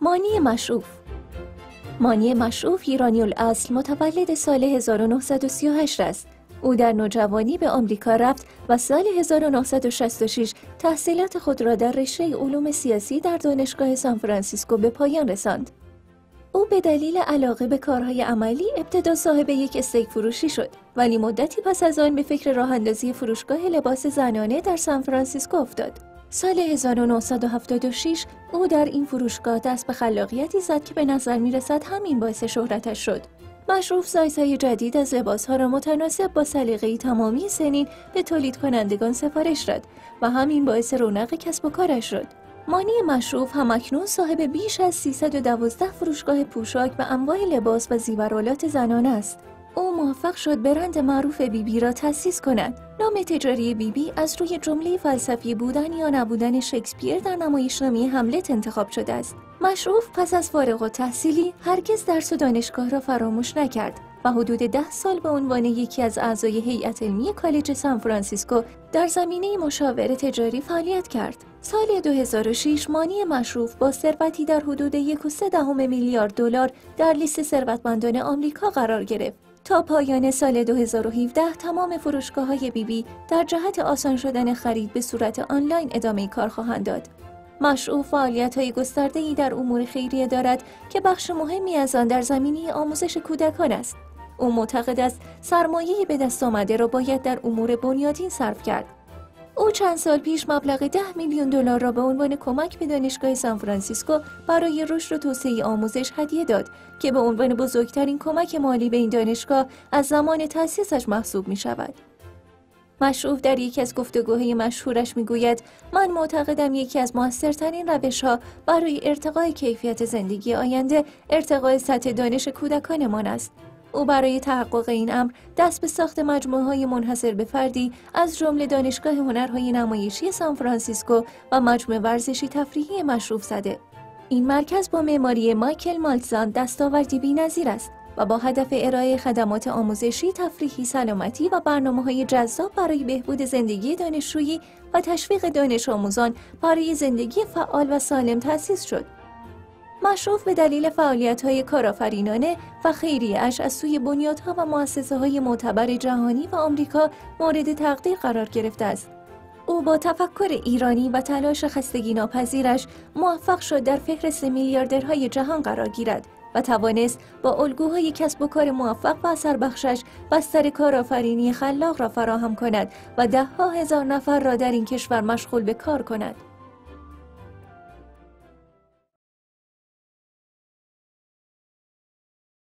مانی مشروف. مانی مشروف ایرانی الاصل متولد سال 1938 است. او در نوجوانی به آمریکا رفت و سال 1966 تحصیلات خود را در رشته علوم سیاسی در دانشگاه سان فرانسیسکو به پایان رساند. او به دلیل علاقه به کارهای عملی ابتدا صاحب یک استیک فروشی شد، ولی مدتی پس از آن به فکر راه‌اندازی فروشگاه لباس زنانه در سان فرانسیسکو افتاد. سال 1976 او در این فروشگاه دست به خلاقیتی زد که به نظر می‌رسد همین باعث شهرتش شد. مشروف سایزهای جدید از لباسها را متناسب با سلیقه تمامی سنین به تولید کنندگان سفارش داد و همین باعث رونق کسب و کارش شد. مانی مشروف همکنون صاحب بیش از 312 فروشگاه پوشاک و انواع لباس و زیورآلات زنانه است. او موفق شد برند معروف بی بی را تأسیس کند. نام تجاری بی بی از روی جمله فلسفی بودن یا نبودن شکسپیر در نمایشنامه هملت انتخاب شده است. مشروف پس از فارغ التحصیلی هرگز درس و دانشگاه را فراموش نکرد و حدود 10 سال به عنوان یکی از اعضای هیئت علمی کالج سان فرانسیسکو در زمینه مشاوره تجاری فعالیت کرد. سال 2006 مانی مشروف با ثروتی در حدود 1.3 میلیارد دلار در لیست ثروتمندان آمریکا قرار گرفت. تا پایان سال 2017 تمام فروشگاه‌های بی بی در جهت آسان شدن خرید به صورت آنلاین ادامه کار خواهند داد. مشروف فعالیت‌های گسترده‌ای در امور خیریه دارد که بخش مهمی از آن در زمینه آموزش کودکان است. او معتقد است سرمایه به دست آمده را باید در امور بنیادین صرف کرد. او چند سال پیش مبلغ 10 میلیون دلار را به عنوان کمک به دانشگاه سان فرانسیسکو برای رشد و توسعه آموزش هدیه داد که به عنوان بزرگترین کمک مالی به این دانشگاه از زمان تأسیسش محسوب می شود. مشروف در یکی از گفتگوهای مشهورش میگوید: من معتقدم یکی از موثرترین روش‌ها برای ارتقای کیفیت زندگی آینده ارتقای سطح دانش کودکانمان است. او برای تحقق این امر دست به ساخت مجموعه‌های منحصر به فردی از جمله دانشگاه هنرهای نمایشی سان فرانسیسکو و مجموعه ورزشی تفریحی مشروف زده. این مرکز با معماری مایکل مالتزان دستاوردی بی‌نظیر است و با هدف ارائه خدمات آموزشی، تفریحی، سلامتی و برنامه‌های جذاب برای بهبود زندگی دانشجویی و تشویق دانش آموزان برای زندگی فعال و سالم تأسیس شد. مشروف به دلیل فعالیت‌های کارآفرینانه و خیریه‌اش از سوی بنیادها و مؤسسه‌های معتبر جهانی و آمریکا مورد تقدیر قرار گرفته است. او با تفکر ایرانی و تلاش خستگی ناپذیرش موفق شد در فهرست میلیاردرهای جهان قرار گیرد و توانست با الگوهای کسب و کار موفق و اثربخشش بستر کارآفرینی خلاق را فراهم کند و ده‌ها هزار نفر را در این کشور مشغول به کار کند.